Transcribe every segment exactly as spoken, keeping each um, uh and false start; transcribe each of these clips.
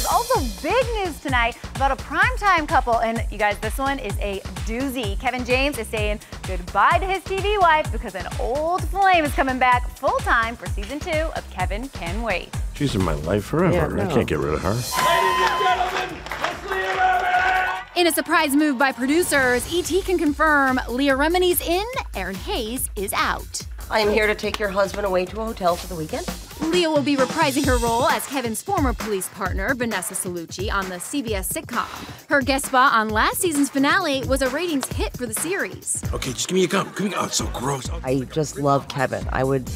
There's also big news tonight about a primetime couple. And you guys, this one is a doozy. Kevin James is saying goodbye to his T V wife because an old flame is coming back full time for season two of Kevin Can Wait. She's in my life forever. Yeah, no. I can't get rid of her. Ladies and gentlemen, it's Leah Remini. In a surprise move by producers, E T can confirm Leah Remini's in, Erinn Hayes is out. I am here to take your husband away to a hotel for the weekend. Leah will be reprising her role as Kevin's former police partner, Vanessa Salucci, on the C B S sitcom. Her guest spot on last season's finale was a ratings hit for the series. Okay, just give me a gum. Give me oh, it's so gross. I just love Kevin. I would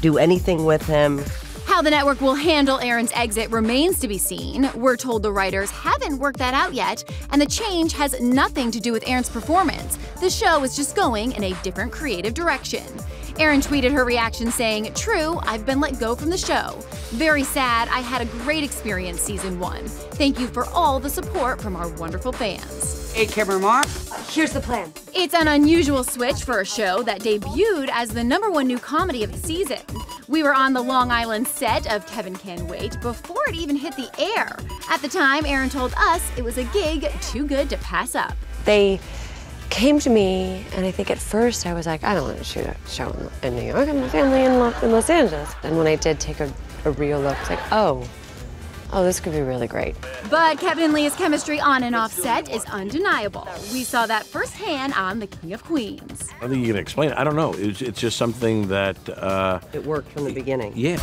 do anything with him. How the network will handle Erin's exit remains to be seen. We're told the writers haven't worked that out yet, and the change has nothing to do with Erin's performance. The show is just going in a different creative direction. Erinn tweeted her reaction saying, "True, I've been let go from the show. Very sad, I had a great experience season one. Thank you for all the support from our wonderful fans." Hey, Cameron Mark. Here's the plan. It's an unusual switch for a show that debuted as the number one new comedy of the season. We were on the Long Island set of Kevin Can Wait before it even hit the air. At the time, Erinn told us it was a gig too good to pass up. They came to me, and I think at first I was like, I don't want to shoot a show in New York. I'm a family in Los Angeles. And when I did take a, a real look, it's like, oh. Oh, this could be really great. But Kevin and Leah's chemistry on and off set is undeniable. We saw that firsthand on The King of Queens. I think you can explain it. I don't know. It's, it's just something that... Uh, it worked from the beginning. Yeah.